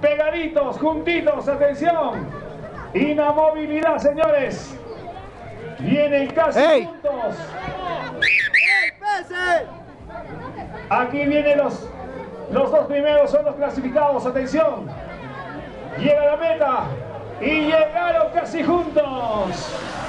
pegaditos, juntitos, atención, inamovilidad, señores, vienen casi juntos, aquí vienen los dos primeros, son los clasificados, atención, llega la meta y llegaron casi juntos.